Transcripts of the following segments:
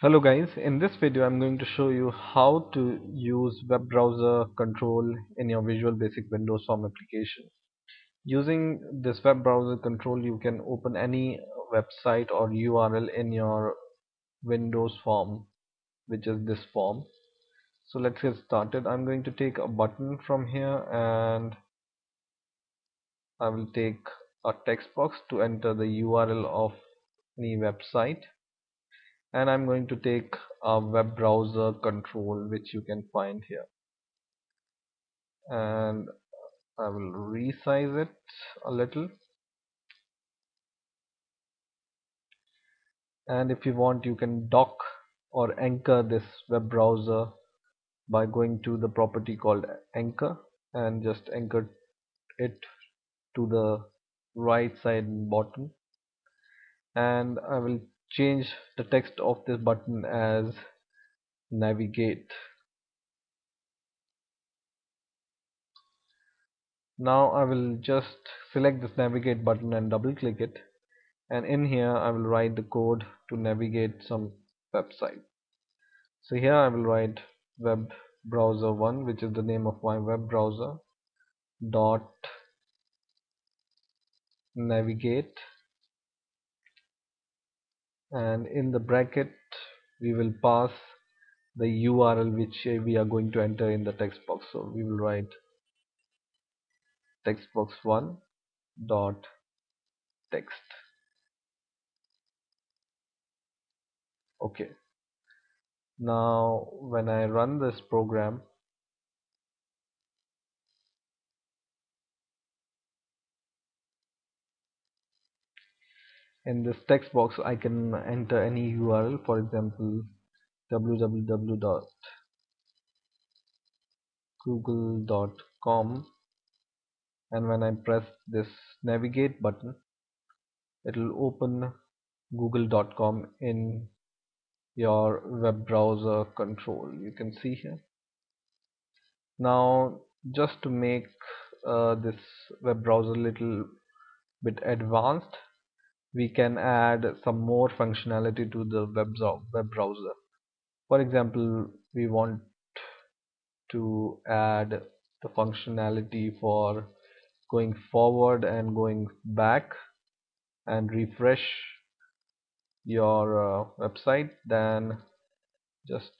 Hello guys, in this video I'm going to show you how to use web browser control in your Visual Basic Windows Form application. Using this web browser control you can open any website or URL in your Windows Form, which is this form. So let's get started. I'm going to take a button from here and I will take a text box to enter the URL of any website. And I'm going to take a web browser control which you can find here, and I will resize it a little, and if you want you can dock or anchor this web browser by going to the property called anchor and just anchor it to the right side bottom, and I will change the text of this button as navigate. Now I will just select this navigate button and double click it, and in here I will write the code to navigate some website. So here I will write web browser one, which is the name of my web browser, dot navigate, and in the bracket we will pass the URL which we are going to enter in the text box. So we will write textbox1 dot text. Okay, now when I run this program, in this text box I can enter any URL, for example www.google.com, and when I press this navigate button it will open google.com in your web browser control. You can see here. now just to make this web browser a little bit advanced, we can add some more functionality to the web browser. For example, we want to add the functionality for going forward and going back and refresh your website. Then just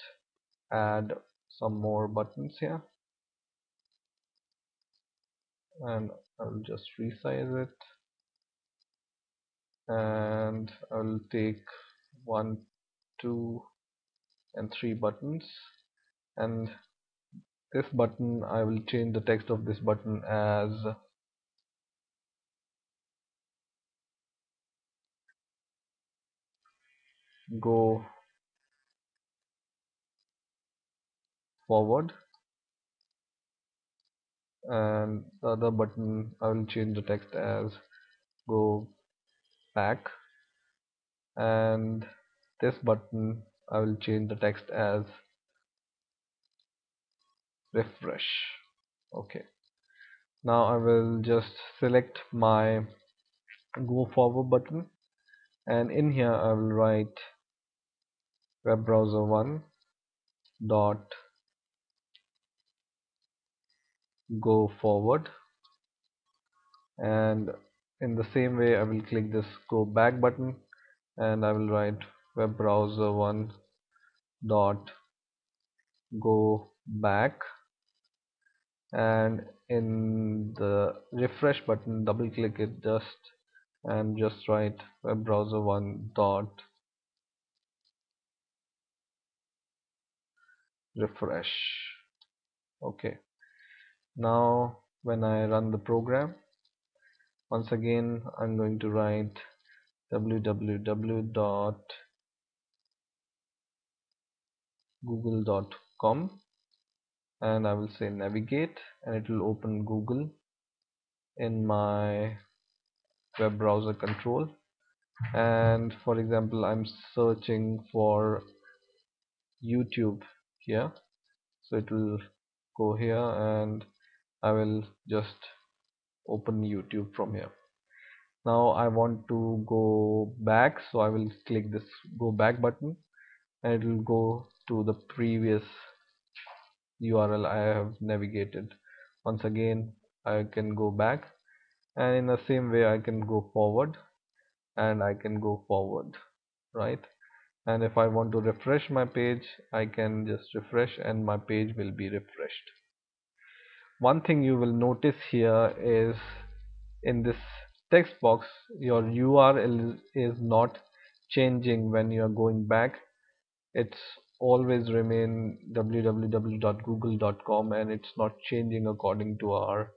add some more buttons here, and I'll just resize it, and I'll take 1, 2, and 3 buttons, and this button I will change the text of this button as go forward, and the other button I will change the text as go back, and this button I will change the text as refresh. Okay, now I will just select my go forward button, and in here I will write web browser one dot go forward, and in the same way I will click this go back button and I will write web browser one dot go back, and in the refresh button double click it and just write web browser one dot refresh. Okay, now when I run the program, once again I'm going to write www.google.com and I will say navigate, and it will open Google in my web browser control. And for example I'm searching for YouTube here, so it will go here and I will just open YouTube from here. Now I want to go back, so I will click this go back button, and it will go to the previous URL I have navigated. Once again I can go back, and in the same way I can go forward, and I can go forward, right? And if I want to refresh my page, I can just refresh and my page will be refreshed. One thing you will notice here is in this text box your URL is not changing when you are going back. It's always remain www.google.com, and it's not changing according to our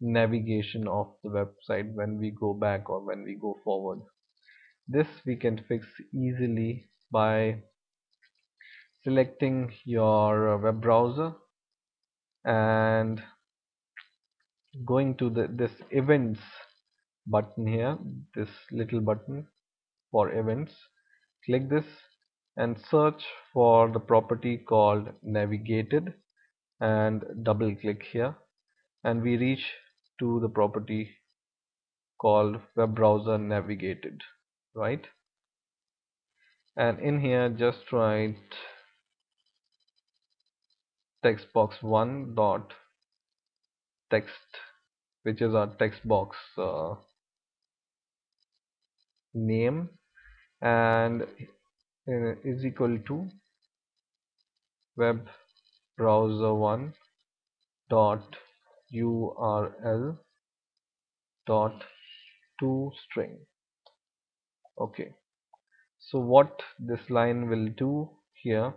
navigation of the website when we go back or when we go forward. This we can fix easily by selecting your web browser and going to this events button here, this little button for events. Click this and search for the property called navigated and double click here, and we reach to the property called web browser navigated, right? And in here just write textbox1 dot text, which is our text box name, and is equal to web browser one dot URL dot toString. Okay, so what this line will do here,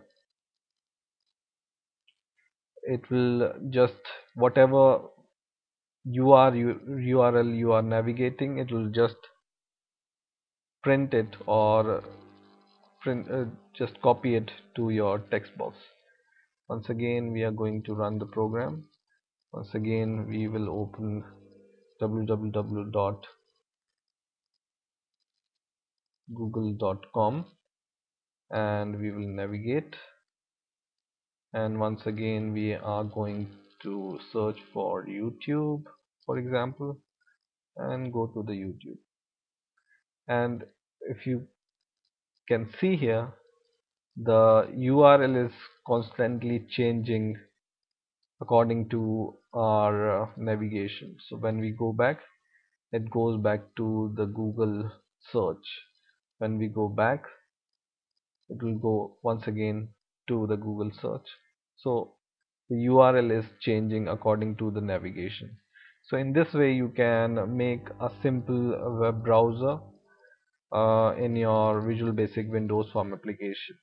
it will just whatever URL you are navigating, it will just print it or just copy it to your text box. Once again we are going to run the program. Once again we will open www.google.com and we will navigate, and once again we are going to search for YouTube, for example, and go to the YouTube. And if you can see here, the URL is constantly changing according to our navigation. So when we go back, it goes back to the Google search. When we go back, it will go once again to the Google search. So the URL is changing according to the navigation. So in this way you can make a simple web browser in your Visual Basic Windows Form application.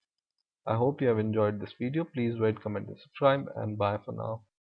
I hope you have enjoyed this video. Please rate, comment and subscribe, and bye for now.